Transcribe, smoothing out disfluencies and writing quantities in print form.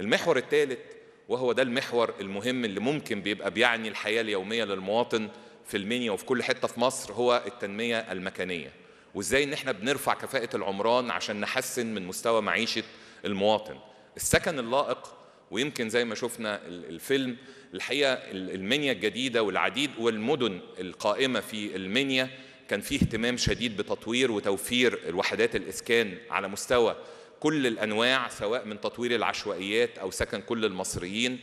المحور الثالث، وهو ده المحور المهم اللي ممكن بيبقى بيعني الحياة اليومية للمواطن في المنيا وفي كل حتة في مصر، هو التنمية المكانية، وازاي ان احنا بنرفع كفاءة العمران عشان نحسن من مستوى معيشة المواطن. السكن اللائق، ويمكن زي ما شفنا الفيلم الحقيقة المنيا الجديدة والعديد والمدن القائمة في المنيا كان فيه اهتمام شديد بتطوير وتوفير الوحدات الإسكان على مستوى كل الأنواع، سواء من تطوير العشوائيات أو سكن كل المصريين.